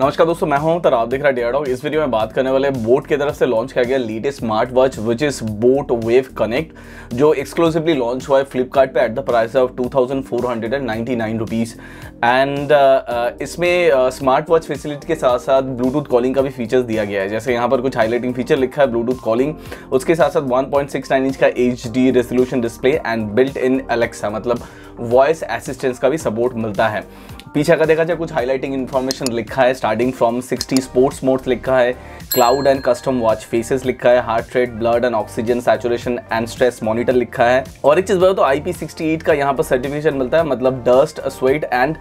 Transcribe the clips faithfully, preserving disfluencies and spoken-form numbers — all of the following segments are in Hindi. नमस्कार दोस्तों, मैं हूं और आप देख रहे हैं डेटा डॉक। इस वीडियो में बात करने वाले बोट की तरफ से लॉन्च किया गया latest smart watch which is boAt Wave Connect, जो एक्सक्लूसिवली लॉन्च हुआ है फ्लिपकार्ट पे at the price of two thousand four hundred ninety nine rupees. And इसमें स्मार्ट वॉच फैसिलिटी के साथ साथ ब्लूटूथ कॉलिंग का भी फीचर्स दिया गया है। जैसे यहाँ पर कुछ हाईलाइटिंग फीचर लिखा है ब्लूटूथ कॉलिंग, उसके साथ साथ one point six nine inch का H D resolution display and built in Alexa, मतलब वॉइस असिस्टेंस का भी सपोर्ट मिलता है। पीछे का देखा जाए कुछ हाईलाइटिंग इन्फॉर्मेशन लिखा है, starting from sixty sports modes लिखा है, cloud and custom watch faces लिखा है, heart rate, blood and oxygen saturation and stress monitor लिखा है। और एक चीज़ बताओ तो आई पी सिक्सटी एट का यहाँ पर सर्टिफिकेशन मिलता है, मतलब dust, sweat and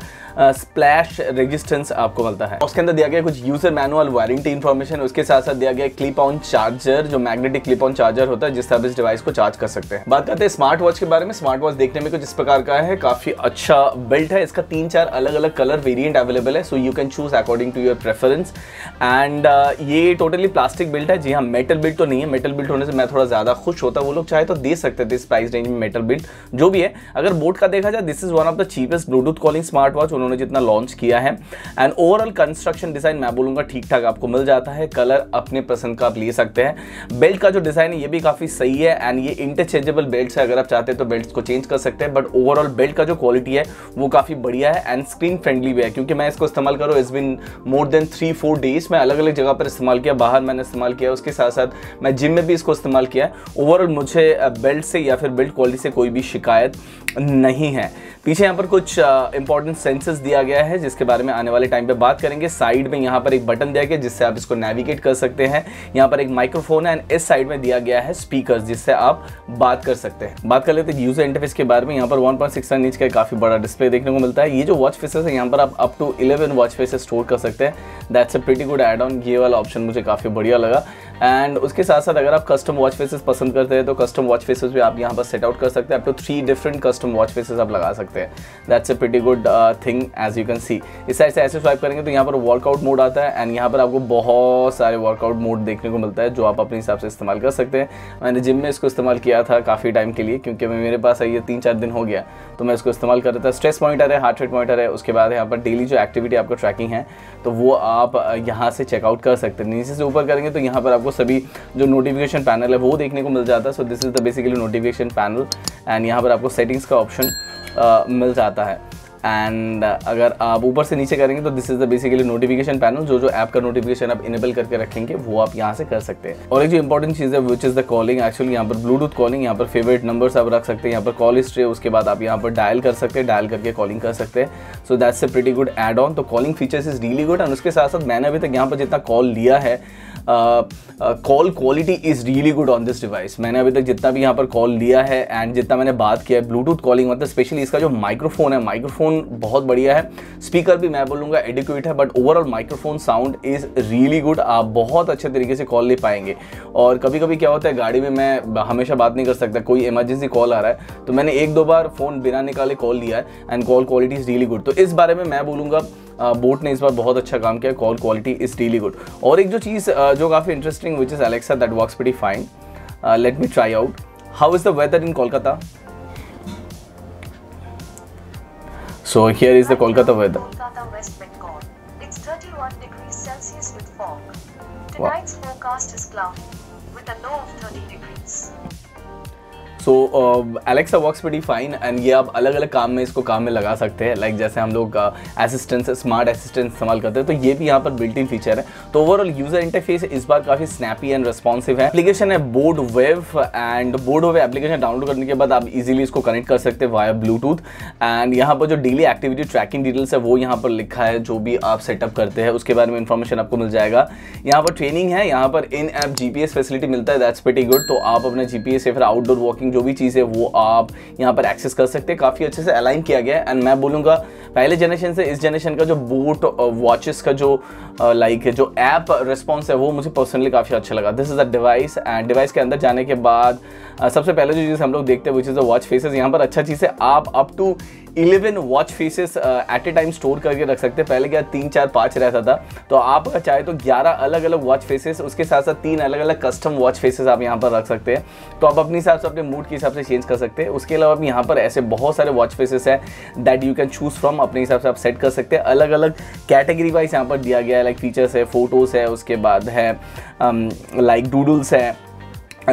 splash resistance आपको मिलता है। उसके अंदर दिया गया कुछ यूजर मैनुअल, वारंटी इन्फॉर्मेशन, उसके साथ साथ दिया गया क्लिप ऑन चार्जर, जो मैग्नेटिक क्लिप ऑन चार्जर होता है जिससे आप इस डिवाइस को चार्ज कर सकते हैं। बात करते हैं स्मार्ट वॉच के बारे में। स्मार्ट वॉच देखने में कुछ इस प्रकार का है, काफ़ी अच्छा बिल्ट है, इसका तीन चार अलग अलग कलर वेरिएंट अवेलेबल है, so you can choose according to your preference. And ये टोटली प्लास्टिक बिल्ट है, जी हाँ, मेटल बिल्ट तो नहीं है। मेटल बिल्ट होने से मैं थोड़ा ज़्यादा खुश होता, वो लोग चाहे तो दे सकते थे इस प्राइस रेंज में मेटल बिल्ट जो भी है। अगर बोट का देखा जाए, this is one of the cheapest Bluetooth calling smart watch उन्होंने जितना लॉन्च किया है। एंड ओवरऑल कंस्ट्रक्शन डिज़ाइन मैं बोलूँगा ठीक ठाक आपको मिल जाता है, कलर अपने पसंद का आप ले सकते हैं। बेल्ट का जो डिज़ाइन है ये भी काफ़ी सही है, एंड ये इंटरचेंजेबल बेल्ट है, अगर आप चाहते हैं तो बेल्ट को चेंज कर सकते हैं। बट ओवरऑल बेल्ट का जो क्वालिटी है वो काफ़ी बढ़िया है एंड स्क्रीन फ्रेंडली भी है, क्योंकि मैं इसको इस्तेमाल करूँ it's been more than three four days मैं अलग अलग जगह पर इस्तेमाल किया, बाहर मैंने इस्तेमाल किया, उसके साथ साथ मैं जिम में भी इसको इस्तेमाल किया। ओवरऑल मुझे बेल्ट से या फिर बेल्ट क्वालिटी से कोई भी शिकायत नहीं है। पीछे यहाँ पर कुछ इंपॉर्टेंट सेंसेस दिया गया है जिसके बारे में आने वाले टाइम पे बात करेंगे। साइड में यहाँ पर एक बटन दिया गया जिससे आप इसको नेविगेट कर सकते हैं, यहाँ पर एक माइक्रोफोन है, एंड इस साइड में दिया गया है स्पीकर जिससे आप बात कर सकते हैं। बात कर लेते हैं यूजर इंटरफेस के बारे में। यहाँ पर वन पॉइंट सिक्स इंच का काफ़ी बड़ा डिस्प्ले देखने को मिलता है। ये जो वॉच फेसेस है यहाँ पर आप up to eleven watch faces store कर सकते हैं, that's a pretty good add on, ये वाला ऑप्शन मुझे काफ़ी बढ़िया लगा। एंड उसके साथ साथ अगर आप कस्टम वॉच फेसेस पसंद करते हैं तो कस्टम वॉच फेसेस भी आप यहाँ पर सेट आउट कर सकते हैं, up to three different custom watch faces आप लगा सकते हैं, that's a pretty good thing as you can see. इस साइड से ऐसे स्वाइप करेंगे तो यहाँ पर वर्कआउट मोड आता है, एंड यहाँ पर आपको बहुत सारे वर्कआउट मोड देखने को मिलता है जो आप अपने हिसाब से इस्तेमाल कर सकते हैं। मैंने जिम में इसको इस्तेमाल किया था काफ़ी टाइम के लिए, क्योंकि मेरे पास ये तीन चार दिन हो गया तो मैं इसको इस्तेमाल कर रहा था। स्ट्रेस मॉनिटर है, हार्ट रेट मॉनिटर है, उसके बाद यहाँ पर डेली जो एक्टिविटी आपका ट्रैकिंग है तो वो आप यहाँ से चेकआउट कर सकते हैं। नीचे से ऊपर करेंगे तो यहाँ पर आपको सभी जो नोटिफिकेशन पैनल है वो देखने को मिल जाता है, so this is the basically notification panel. And यहाँ पर आपको सेटिंग्स का ऑप्शन मिल जाता है, एंड uh, अगर आप ऊपर से नीचे करेंगे तो this is the basically notification panel, जो जो ऐप का नोटिफिकेशन आप इनेबल करके रखेंगे वो आप यहाँ से कर सकते हैं। और एक जो इंपॉर्टेंट चीज़ है which is the calling, actually यहाँ पर ब्लूटूथ कॉलिंग, यहाँ पर फेवरेट नंबर्स आप रख सकते हैं, यहाँ पर कॉल हिस्ट्री, उसके बाद आप यहाँ पर डायल कर सकते हैं, डायल करके कॉलिंग कर सकते हैं, so that's a pretty good add on. तो calling features is really good, and उसके साथ साथ मैंने अभी तक यहाँ पर जितना कॉल लिया है, call quality is really good on this device. मैंने अभी तक जितना भी यहाँ पर कॉल लिया है एंड जितना मैंने बात किया है ब्लूटूथ कॉलिंग, मतलब स्पेशली इसका जो माइक्रोफोन है, माइक्रोफोन बहुत बढ़िया है, स्पीकर भी मैं बोलूँगा एडिक्वेट है, but overall microphone sound is really good, आप बहुत अच्छे तरीके से कॉल ले पाएंगे। और कभी कभी क्या होता है, गाड़ी में मैं हमेशा बात नहीं कर सकता, कोई इमरजेंसी कॉल आ रहा है तो मैंने एक दो बार फ़ोन बिना निकाले कॉल लिया है, and call quality is really good. तो इस बारे में मैं बोलूँगा बोट uh, ने इस बार बहुत अच्छा काम किया, call quality is really good. और एक जो चीज़ uh, जो काफ़ी interesting which is Alexa, that works pretty fine, let me try out how is the weather in Kolkata. So here is the Kolkata weather. So Alexa works pretty fine, and ये आप अलग अलग काम में इसको काम में लगा सकते हैं, लाइक like जैसे हम लोग असिस्टेंस स्मार्ट असिस्टेंस इस्तेमाल करते हैं तो ये भी यहाँ पर बिल्ट इन फीचर है। तो ओवरऑल यूजर इंटरफेस इस बार काफ़ी स्नैपी एंड रिस्पॉन्सिव है। एप्लीकेशन है boAt Wave, and boAt Wave application download करने के बाद आप इजीली इसको कनेक्ट कर सकते हैं वाया ब्लूटूथ। एंड यहाँ पर जो डेली एक्टिविटी ट्रैकिंग डिटेल्स है वो यहाँ पर लिखा है, जो भी आप सेटअप करते हैं उसके बारे में इन्फॉर्मेशन आपको मिल जाएगा। यहाँ पर ट्रेनिंग है, यहाँ पर in app G P S facility मिलता है, दैट्स प्रीटी गुड। तो आप अपना जी पी एस या फिर आउटडोर वॉकिंग जो भी चीज़ है वो आप यहाँ पर एक्सेस कर सकते हैं, काफ़ी अच्छे से अलाइन किया गया है। एंड मैं बोलूँगा पहले जनरेशन से इस जनरेशन का जो बोट वॉचेस का जो लाइक जो ऐप रिस्पॉन्स है वो मुझे पर्सनली काफ़ी अच्छा लगा। This is a device, and device के अंदर जाने के बाद सबसे पहले जो चीज़ हम लोग देखते हैं which is the watch faces. यहाँ पर अच्छा चीज़ है, आप up to eleven watch faces at a time store करके रख सकते हैं। पहले क्या तीन चार पाँच रहता था, तो आप अगर चाहे तो ग्यारह अलग अलग वॉच फेसेस, उसके साथ साथ तीन अलग अलग कस्टम वॉच फेसेस आप यहाँ पर रख सकते हैं। तो आप अपने हिसाब से अपने मूड आउटपुट के हिसाब से चेंज कर सकते हैं। उसके अलावा आप यहाँ पर ऐसे बहुत सारे वॉच फेसेस हैं that you can choose from, अपने हिसाब से आप सेट कर सकते हैं। अलग अलग कैटेगरी वाइज यहाँ पर दिया गया है, लाइक फीचर्स है, फोटोज़ है, उसके बाद है लाइक डूडल्स है,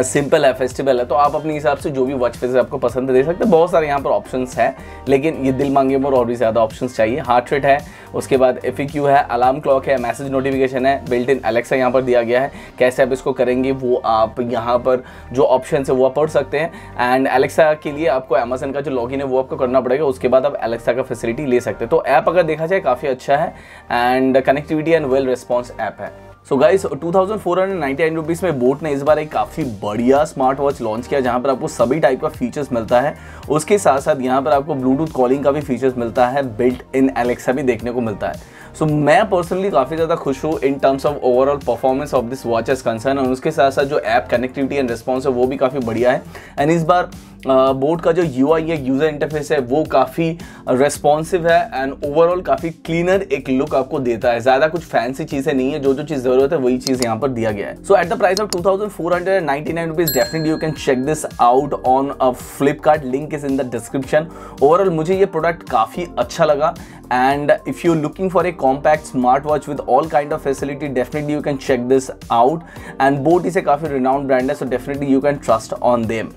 सिंपल है, फेस्टिवल है। तो आप अपने हिसाब से जो भी वॉच फेसेस आपको पसंद दे सकते हैं, बहुत सारे यहाँ पर ऑप्शंस हैं। लेकिन ये दिल मांगे और भी ज़्यादा ऑप्शंस चाहिए। हार्ट रेट है, उसके बाद एफ ए क्यू है, अलार्म क्लॉक है, मैसेज नोटिफिकेशन है, बिल्ट इन अलेक्सा यहाँ पर दिया गया है। कैसे आप इसको करेंगे वो आप यहाँ पर जो ऑप्शन है वो आप पढ़ सकते हैं। एंड अलेक्सा के लिए आपको अमेजन का जो लॉगिन है वो आपको करना पड़ेगा, उसके बाद आप अलेक्सा का फैसिलिटी ले सकते हैं। तो ऐप अगर देखा जाए काफ़ी अच्छा है and connectivity and well response app है। So guys two thousand four hundred ninety nine rupees में बोट ने इस बार एक काफ़ी बढ़िया स्मार्ट वॉच लॉन्च किया, जहां पर आपको सभी टाइप का फीचर्स मिलता है। उसके साथ साथ यहां पर आपको ब्लूटूथ कॉलिंग का भी फीचर्स मिलता है, बिल्ट इन एलेक्सा भी देखने को मिलता है। सो so, मैं पर्सनली काफ़ी ज़्यादा खुश हूँ in terms of overall performance of this watch as concern. और उसके साथ साथ जो ऐप कनेक्टिविटी एंड रिस्पॉन्स है वो भी काफ़ी बढ़िया है। एंड इस बार बोट का जो यू आई है, यूज़र इंटरफेस है, वो काफ़ी रेस्पॉन्सिव है एंड ओवरऑल काफ़ी क्लीनर एक लुक आपको देता है। ज़्यादा कुछ फैंसी चीज़ें नहीं है, जो जो चीज़ ज़रूरत है वही चीज़ यहाँ पर दिया गया है। So at the price of two thousand four hundred ninety nine rupees definitely you can check this out on Flipkart, link is in the description. Overall मुझे ये प्रोडक्ट काफ़ी अच्छा लगा and if you looking for a compact smart watch with all kind of facility definitely you can check this out. And boAt इसे काफ़ी रिनाउंड ब्रांड है, so definitely you can trust on them.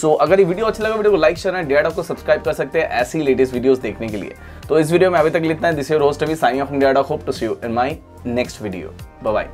So so, अगर ये वीडियो अच्छा लगा, वीडियो को लाइक करना, डेटा डॉक को सब्सक्राइब कर सकते हैं ऐसी लेटेस्ट वीडियोस देखने के लिए। तो इस वीडियो में अभी तक इतना है। This your host Abhi signing off Data Dock, hope to see you in my next video. Bye bye.